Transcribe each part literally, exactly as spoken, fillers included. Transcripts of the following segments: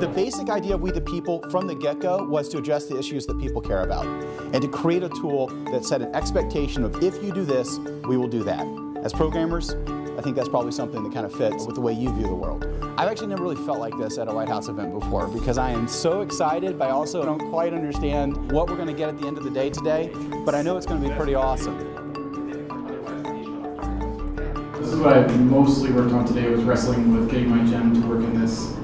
The basic idea of We the People from the get-go was to address the issues that people care about and to create a tool that set an expectation of if you do this, we will do that. As programmers, I think that's probably something that kind of fits with the way you view the world. I've actually never really felt like this at a White House event before because I am so excited, but I also don't quite understand what we're going to get at the end of the day today, but I know it's going to be pretty awesome. This is what I mostly worked on today, was wrestling with getting my gem to work in this.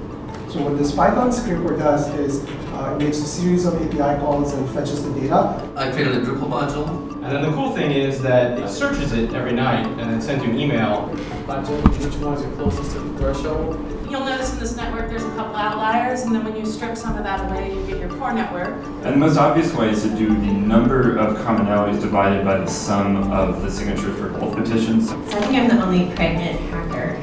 So what this Python script does is uh, it makes a series of A P I calls and fetches the data. I created a Drupal module. And then the cool thing is that it searches it every night and then sends you an email. Which ones are closest to the threshold? You'll notice in this network there's a couple outliers, and then when you strip some of that away, you get your core network. And the most obvious way is to do the number of commonalities divided by the sum of the signatures for both petitions. So I think I'm the only pregnant hacker.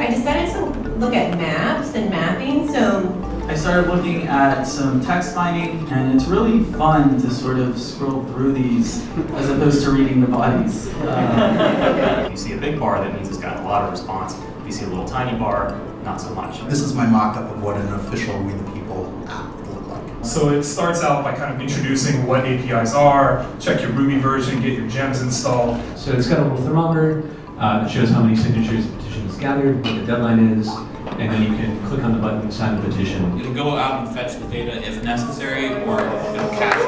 I decided to look at maps and mapping, so I started looking at some text mining, and it's really fun to sort of scroll through these as opposed to reading the bodies. Uh, you see a big bar, that means it's got a lot of response. You see a little tiny bar, not so much. This is my mock-up of what an official We the People app would look like. So it starts out by kind of introducing what A P Is are, check your Ruby version, get your gems installed. So it's got a little thermometer, uh, it shows how many signatures the petition is gathered, what the deadline is, and then you can click on the button and sign the petition. It'll go out and fetch the data if necessary, or it'll capture